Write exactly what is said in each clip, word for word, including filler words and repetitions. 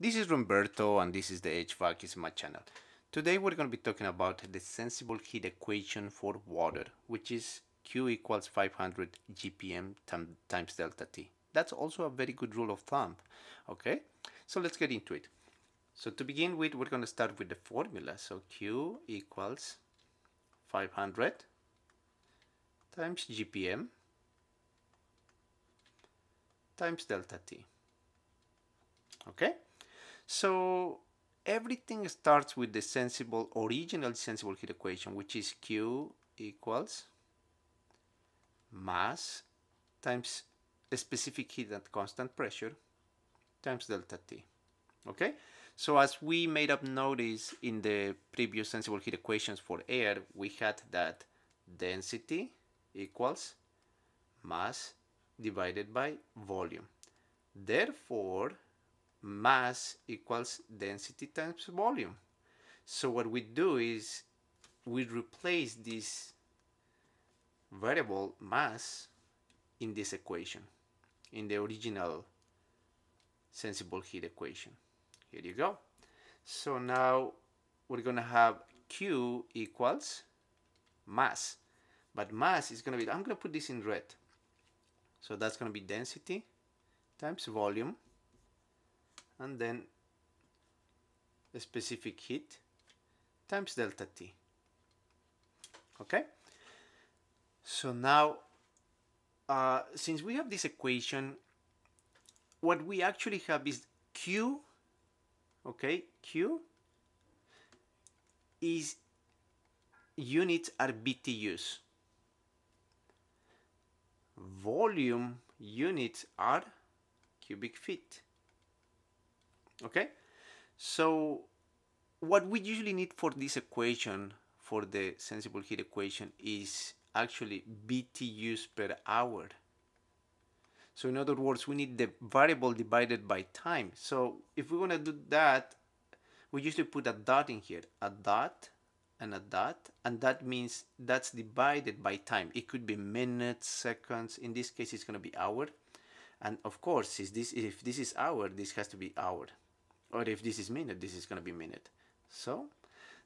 This is Roberto and this is the H V A C is my channel. Today we're going to be talking about the sensible heat equation for water, which is Q equals five hundred G P M times delta T. That's also a very good rule of thumb. Okay, so let's get into it. So to begin with, we're going to start with the formula. So Q equals five hundred times G P M times delta T. Okay. So everything starts with the sensible, original sensible heat equation, which is Q equals mass times a specific heat at constant pressure times delta T. Okay? So as we made up notice in the previous sensible heat equations for air, we had that density equals mass divided by volume. Therefore, mass equals density times volume. So what we do is we replace this variable mass in this equation, in the original sensible heat equation. Here you go. So now we're going to have Q equals mass, but mass is going to be, I'm going to put this in red, so that's going to be density times volume and then a specific heat times delta T. Okay? So now, uh, since we have this equation, what we actually have is Q, okay, Q is units are B T Us. Volume units are cubic feet. Okay, so what we usually need for this equation, for the sensible heat equation, is actually B T Us per hour. So in other words, we need the variable divided by time. So if we want to do that, we usually put a dot in here, a dot and a dot, and that means that's divided by time. It could be minutes, seconds, in this case it's going to be hour, and of course is this, if this is hour, this has to be hour. Or if this is minute, this is going to be minute. So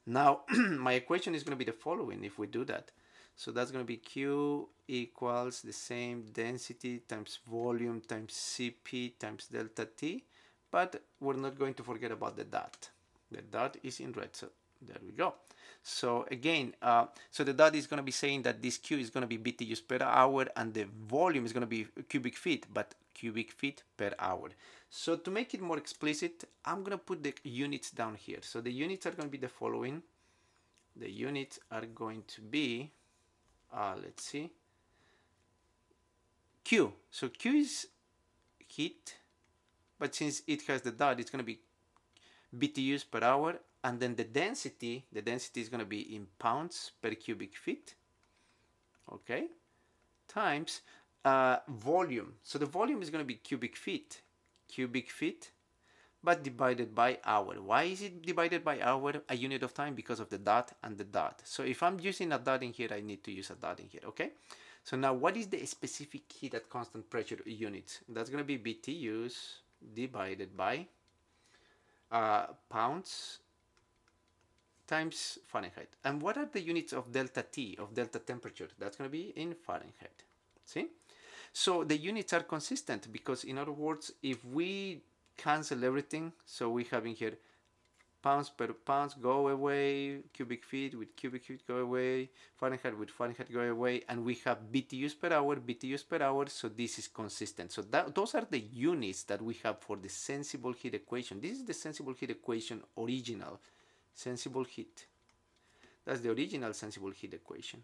now my equation is going to be the following if we do that. So that's going to be Q equals the same density times volume times C P times delta T. But we're not going to forget about the dot. The dot is in red. So there we go. So again, uh, so the dot is going to be saying that this Q is going to be B T Us per hour and the volume is going to be cubic feet, but cubic feet per hour. So to make it more explicit, I'm going to put the units down here. So the units are going to be the following. The units are going to be, uh, let's see, Q. So Q is heat, but since it has the dot, it's going to be B T Us per hour. And then the density, the density is going to be in pounds per cubic feet, okay, times uh, volume. So the volume is going to be cubic feet, cubic feet, but divided by hour. Why is it divided by hour? A unit of time, because of the dot and the dot. So if I'm using a dot in here, I need to use a dot in here, okay? So now what is the specific heat at constant pressure units? That's going to be B T Us divided by uh, pounds times Fahrenheit. And what are the units of delta T, of delta temperature? That's going to be in Fahrenheit. See? So the units are consistent because, in other words, if we cancel everything, so we have in here pounds per pounds go away, cubic feet with cubic feet go away, Fahrenheit with Fahrenheit go away, and we have B T Us per hour, B T Us per hour, so this is consistent. So that, those are the units that we have for the sensible heat equation. This is the sensible heat equation original. Sensible heat. That's the original sensible heat equation.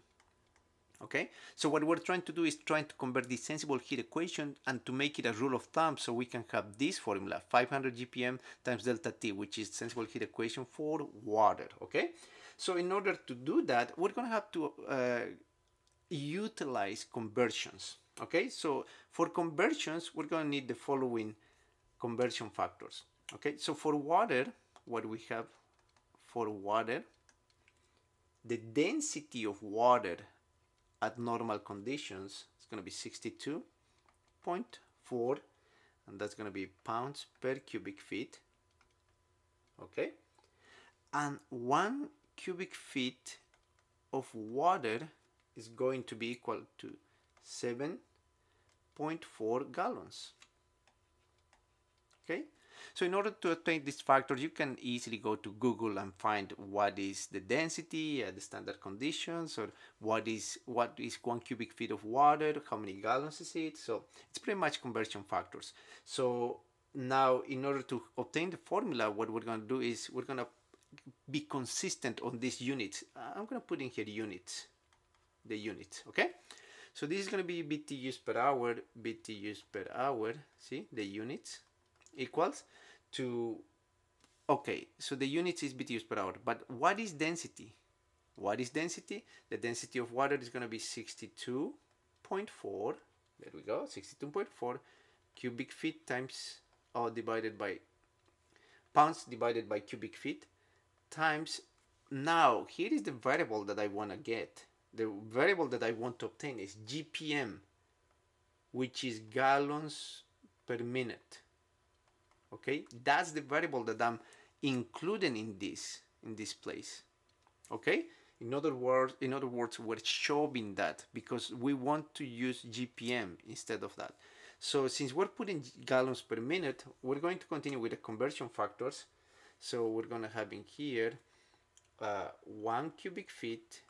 Okay, so what we're trying to do is trying to convert the sensible heat equation and to make it a rule of thumb so we can have this formula, five hundred G P M times delta T, which is sensible heat equation for water. Okay, so in order to do that, we're going to have to uh, utilize conversions. Okay, so for conversions, we're going to need the following conversion factors. Okay, so for water, what we have for water, the density of water at normal conditions is going to be sixty-two point four, and that's going to be pounds per cubic feet okay? And one cubic feet of water is going to be equal to seven point four gallons, okay? So in order to obtain this factor, you can easily go to Google and find what is the density at the standard conditions, or what is what is one cubic feet of water, how many gallons is it. So it's pretty much conversion factors. So now, in order to obtain the formula, what we're going to do is we're going to be consistent on these units. I'm going to put in here units, the units, okay? So this is going to be B T Us per hour, B T Us per hour, see, the units, equals to, okay, so the units is B T Us per hour, but what is density? What is density? The density of water is going to be sixty-two point four, there we go, sixty-two point four cubic feet times, or divided by, pounds divided by cubic feet, times, now here is the variable that I want to get. The variable that I want to obtain is G P M, which is gallons per minute. Okay, that's the variable that I'm including in this in this place. Okay, in other words, in other words, we're shoving that because we want to use G P M instead of that. So since we're putting gallons per minute, we're going to continue with the conversion factors. So we're going to have in here uh, one cubic feet,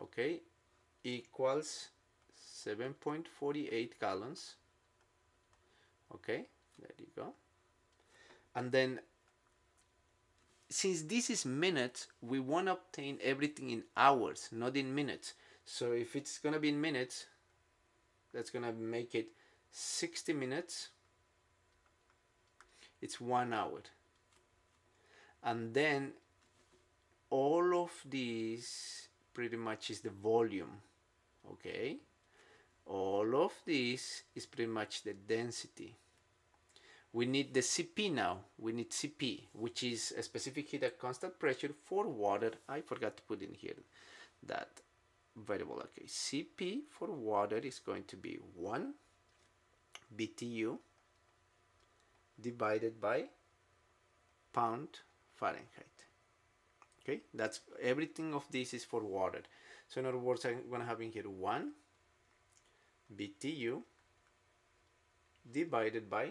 okay, equals seven point four eight gallons. Okay, there you go. And then, since this is minutes, we want to obtain everything in hours, not in minutes. So if it's going to be in minutes, that's going to make it sixty minutes. It's one hour. And then, all of this pretty much is the volume, okay? All of this is pretty much the density. We need the C P now. We need C P, which is a specific heat at constant pressure for water. I forgot to put in here that variable. Okay, C P for water is going to be one B T U divided by pound Fahrenheit. Okay, that's everything of this is for water. So in other words, I'm going to have in here one B T U divided by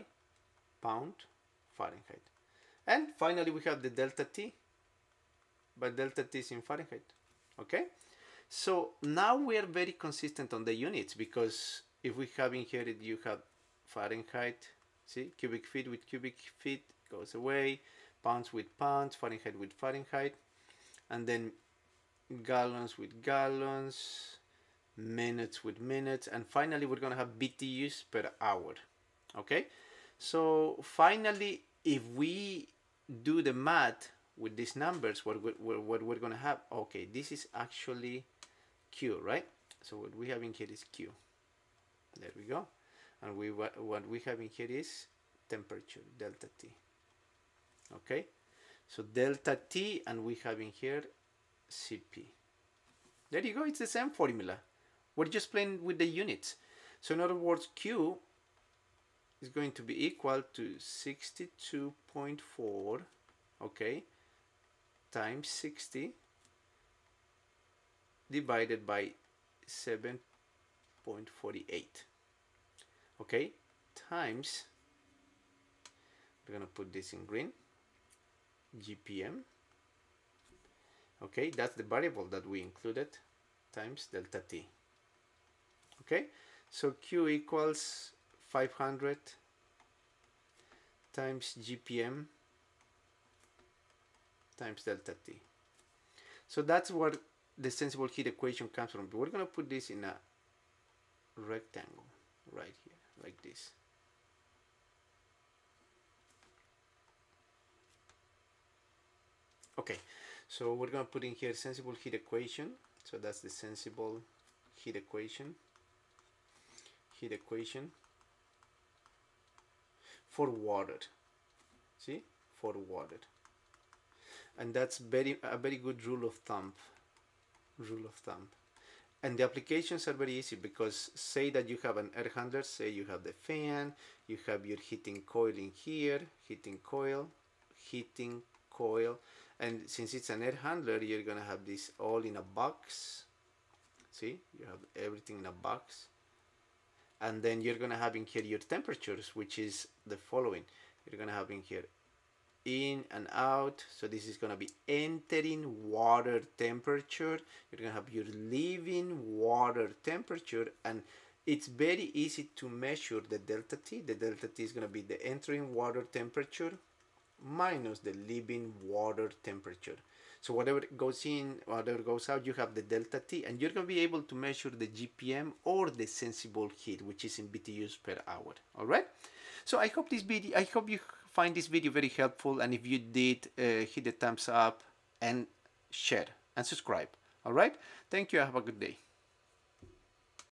pound Fahrenheit. And finally we have the delta T, but delta T is in Fahrenheit. Okay, so now we are very consistent on the units, because if we have in here, you have Fahrenheit, see, cubic feet with cubic feet goes away, pounds with pounds, Fahrenheit with Fahrenheit, and then gallons with gallons, minutes with minutes, and finally we're going to have B T Us per hour. Okay, so finally, if we do the math with these numbers, what we're, what we're going to have, okay, this is actually Q, right? So what we have in here is Q. There we go. And we what we have in here is temperature, delta T. Okay, so delta T, and we have in here C P. There you go, it's the same formula. We're just playing with the units. So in other words, Q is going to be equal to sixty-two point four, okay, times sixty divided by seven point four eight, okay, times, we're gonna put this in green, G P M, okay, that's the variable that we included, times delta T. Okay, so Q equals five hundred times G P M times delta T. So that's where the sensible heat equation comes from. But we're going to put this in a rectangle right here, like this. Okay, so we're going to put in here sensible heat equation. So that's the sensible heat equation, heat equation. For water, see, for water, and that's very a very good rule of thumb, rule of thumb, and the applications are very easy, because say that you have an air handler, say you have the fan, you have your heating coil in here, heating coil, heating coil, and since it's an air handler, you're gonna have this all in a box. See, you have everything in a box, and then you're gonna have in here your temperatures, which is the following. You're gonna have in here in and out, so this is gonna be entering water temperature, you're gonna have your leaving water temperature, and it's very easy to measure the delta T. The delta T is gonna be the entering water temperature minus the leaving water temperature. So whatever goes in, whatever goes out, you have the delta T, and you're gonna be able to measure the G P M or the sensible heat, which is in B T Us per hour. All right. So I hope this video, I hope you find this video very helpful, and if you did, uh, hit the thumbs up and share and subscribe. All right. Thank you. Have a good day.